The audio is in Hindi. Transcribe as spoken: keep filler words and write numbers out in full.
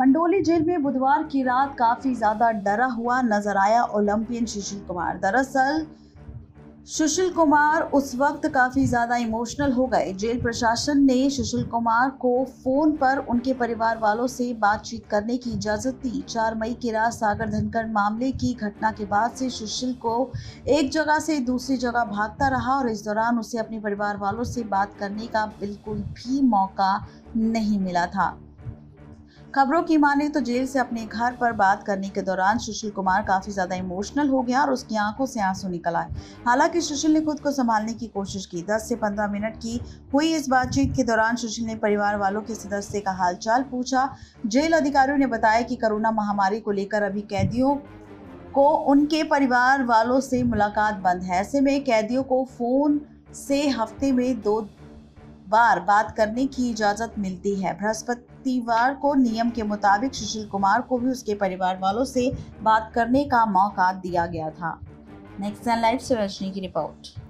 मंडोली जेल में बुधवार की रात काफी ज्यादा डरा हुआ नजर आया ओलंपियन सुशील कुमार। दरअसल सुशील कुमार उस वक्त काफी ज्यादा इमोशनल हो गए। जेल प्रशासन ने सुशील कुमार को फोन पर उनके परिवार वालों से बातचीत करने की इजाजत दी। चार मई की रात सागर धनखड़ मामले की घटना के बाद से सुशील को एक जगह से दूसरी जगह भागता रहा और इस दौरान उसे अपने परिवार वालों से बात करने का बिल्कुल भी मौका नहीं मिला था। खबरों की माने तो जेल से अपने घर पर बात करने के दौरान सुशील कुमार काफी ज्यादा इमोशनल हो गया और उसकी आंखों से आंसू निकल आए। हालांकि सुशील ने खुद को संभालने की कोशिश की। दस से पंद्रह मिनट की हुई इस बातचीत के दौरान सुशील ने परिवार वालों के सदस्य का हालचाल पूछा। जेल अधिकारियों ने बताया कि कोरोना महामारी को लेकर अभी कैदियों को उनके परिवार वालों से मुलाकात बंद है। ऐसे में कैदियों को फोन से हफ्ते में दो बार बात करने की इजाजत मिलती है। बृहस्पतिवार को नियम के मुताबिक सुशील कुमार को भी उसके परिवार वालों से बात करने का मौका दिया गया था। नेक्स्ट लाइव से रजनी की रिपोर्ट।